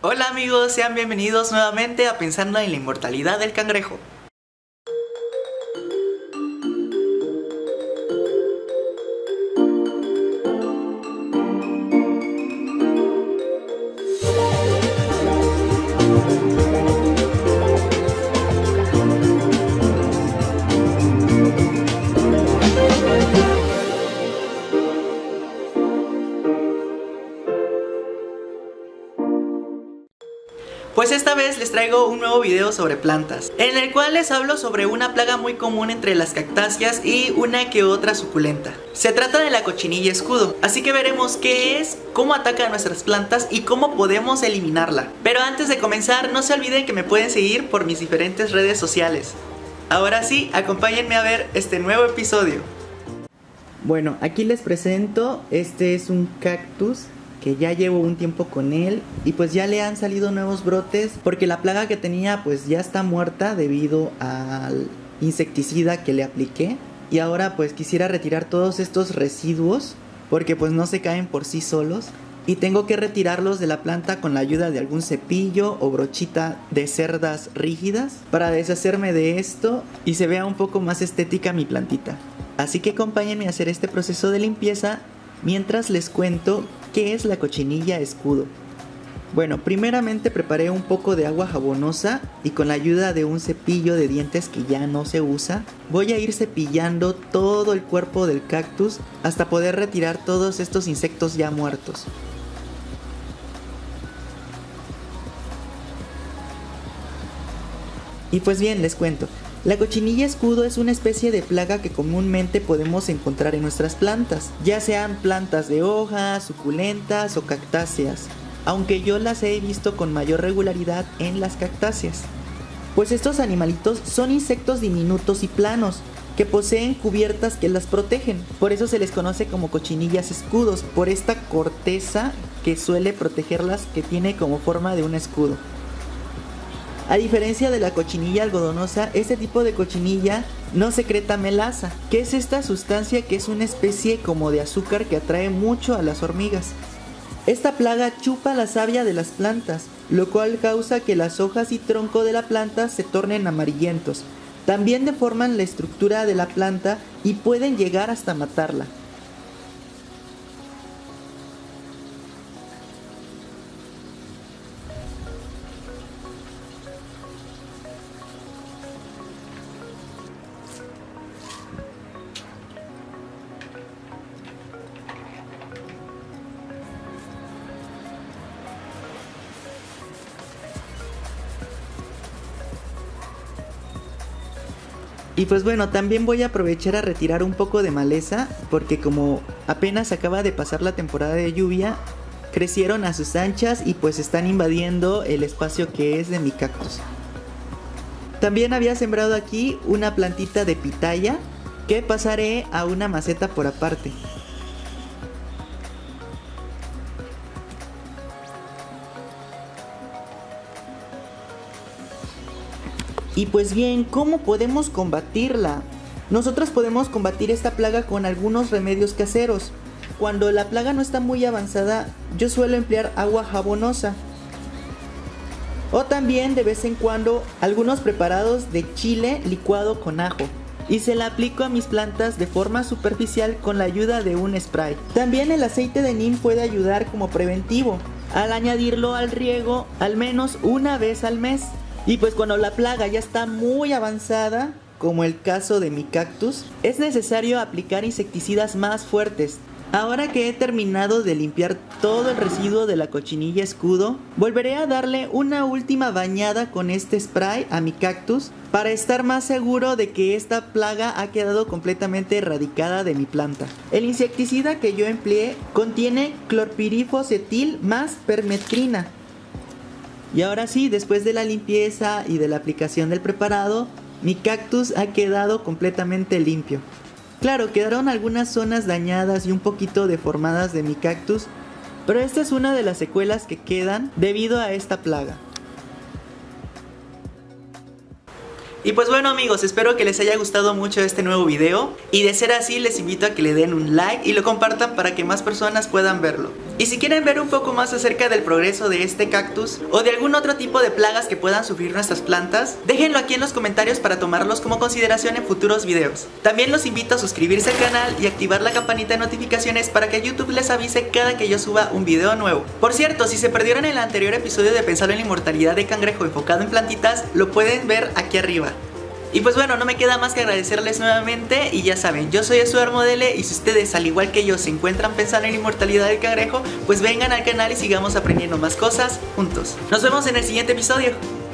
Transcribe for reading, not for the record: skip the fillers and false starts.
Hola amigos, sean bienvenidos nuevamente a Pensando en la Inmortalidad del Cangrejo. Pues esta vez les traigo un nuevo video sobre plantas, en el cual les hablo sobre una plaga muy común entre las cactáceas y una que otra suculenta. Se trata de la cochinilla escudo, así que veremos qué es, cómo ataca a nuestras plantas y cómo podemos eliminarla. Pero antes de comenzar, no se olviden que me pueden seguir por mis diferentes redes sociales. Ahora sí, acompáñenme a ver este nuevo episodio. Bueno, aquí les presento, este es un cactus que ya llevo un tiempo con él y pues ya le han salido nuevos brotes porque la plaga que tenía pues ya está muerta debido al insecticida que le apliqué, y ahora pues quisiera retirar todos estos residuos porque pues no se caen por sí solos y tengo que retirarlos de la planta con la ayuda de algún cepillo o brochita de cerdas rígidas para deshacerme de esto y se vea un poco más estética mi plantita. Así que acompáñenme a hacer este proceso de limpieza mientras les cuento ¿qué es la cochinilla escudo? Bueno, primeramente preparé un poco de agua jabonosa y con la ayuda de un cepillo de dientes que ya no se usa, voy a ir cepillando todo el cuerpo del cactus hasta poder retirar todos estos insectos ya muertos. Y pues bien, les cuento. La cochinilla escudo es una especie de plaga que comúnmente podemos encontrar en nuestras plantas, ya sean plantas de hojas, suculentas o cactáceas, aunque yo las he visto con mayor regularidad en las cactáceas. Pues estos animalitos son insectos diminutos y planos, que poseen cubiertas que las protegen, por eso se les conoce como cochinillas escudos, por esta corteza que suele protegerlas que tiene como forma de un escudo. A diferencia de la cochinilla algodonosa, este tipo de cochinilla no secreta melaza, que es esta sustancia que es una especie como de azúcar que atrae mucho a las hormigas. Esta plaga chupa la savia de las plantas, lo cual causa que las hojas y tronco de la planta se tornen amarillentos. También deforman la estructura de la planta y pueden llegar hasta matarla. Y pues bueno, también voy a aprovechar a retirar un poco de maleza porque como apenas acaba de pasar la temporada de lluvia, crecieron a sus anchas y pues están invadiendo el espacio que es de mi cactus. También había sembrado aquí una plantita de pitaya que pasaré a una maceta por aparte. Y pues bien, ¿cómo podemos combatirla? Nosotros podemos combatir esta plaga con algunos remedios caseros. Cuando la plaga no está muy avanzada, yo suelo emplear agua jabonosa. O también de vez en cuando algunos preparados de chile licuado con ajo. Y se la aplico a mis plantas de forma superficial con la ayuda de un spray. También el aceite de neem puede ayudar como preventivo, al añadirlo al riego al menos una vez al mes. Y pues cuando la plaga ya está muy avanzada, como el caso de mi cactus, es necesario aplicar insecticidas más fuertes. Ahora que he terminado de limpiar todo el residuo de la cochinilla escudo, volveré a darle una última bañada con este spray a mi cactus para estar más seguro de que esta plaga ha quedado completamente erradicada de mi planta. El insecticida que yo empleé contiene clorpirifos etil más permetrina. Y ahora sí, después de la limpieza y de la aplicación del preparado, mi cactus ha quedado completamente limpio. Claro, quedaron algunas zonas dañadas y un poquito deformadas de mi cactus, pero esta es una de las secuelas que quedan debido a esta plaga. Y pues bueno amigos, espero que les haya gustado mucho este nuevo video y de ser así les invito a que le den un like y lo compartan para que más personas puedan verlo. Y si quieren ver un poco más acerca del progreso de este cactus o de algún otro tipo de plagas que puedan sufrir nuestras plantas, déjenlo aquí en los comentarios para tomarlos como consideración en futuros videos. También los invito a suscribirse al canal y activar la campanita de notificaciones para que YouTube les avise cada que yo suba un video nuevo. Por cierto, si se perdieron el anterior episodio de Pensando en la Inmortalidad del Cangrejo enfocado en plantitas, lo pueden ver aquí arriba. Y pues bueno, no me queda más que agradecerles nuevamente y ya saben, yo soy Stuard Modele y si ustedes al igual que yo se encuentran pensando en la inmortalidad del cangrejo, pues vengan al canal y sigamos aprendiendo más cosas juntos. Nos vemos en el siguiente episodio.